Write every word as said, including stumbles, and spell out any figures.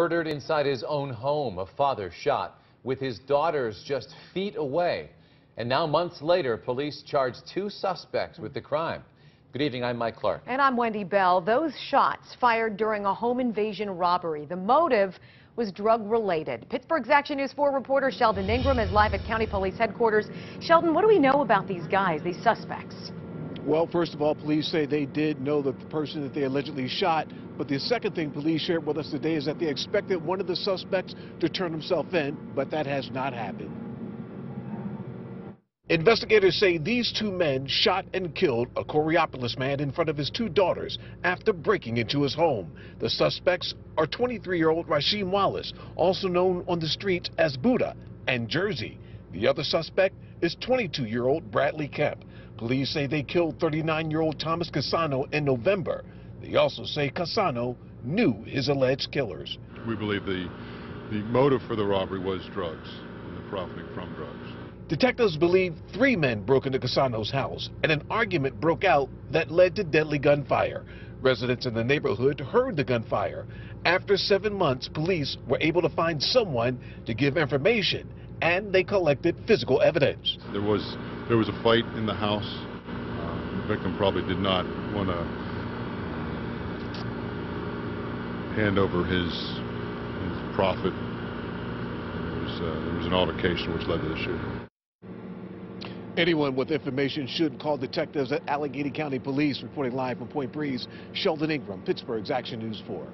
Murdered inside his own home, a father shot with his daughters just feet away. And now, months later, police charged two suspects with the crime. Good evening, I'm Mike Clark. And I'm Wendy Bell. Those shots fired during a home invasion robbery. The motive was drug-related. Pittsburgh's Action News four reporter Sheldon Ingram is live at County Police Headquarters. Sheldon, what do we know about these guys, these suspects? Well, first of all, police say they did know the person that they allegedly shot. But the second thing police shared with us today is that they expected one of the suspects to turn himself in, but that has not happened. Investigators say these two men shot and killed a Coraopolis man in front of his two daughters after breaking into his home. The suspects are twenty-three-year-old Rasheim Wallace, also known on the streets as Buddha, and Jersey. The other suspect is twenty-two-year-old Bradley Kemp. Police say they killed thirty-nine-year-old Thomas Cassano in November. They also say Cassano knew his alleged killers. We believe the, the motive for the robbery was drugs and the profiting from drugs. Detectives believe three men broke into Cassano's house and an argument broke out that led to deadly gunfire. Residents in the neighborhood heard the gunfire. After seven months, police were able to find someone to give information, and they collected physical evidence. There was, there was a fight in the house. Uh, the victim probably did not want to hand over his, his profit. There was, uh, there was an altercation which led to the shooting. Anyone with information should call detectives at Allegheny County Police. Reporting live from Point Breeze, Sheldon Ingram, Pittsburgh's Action News four.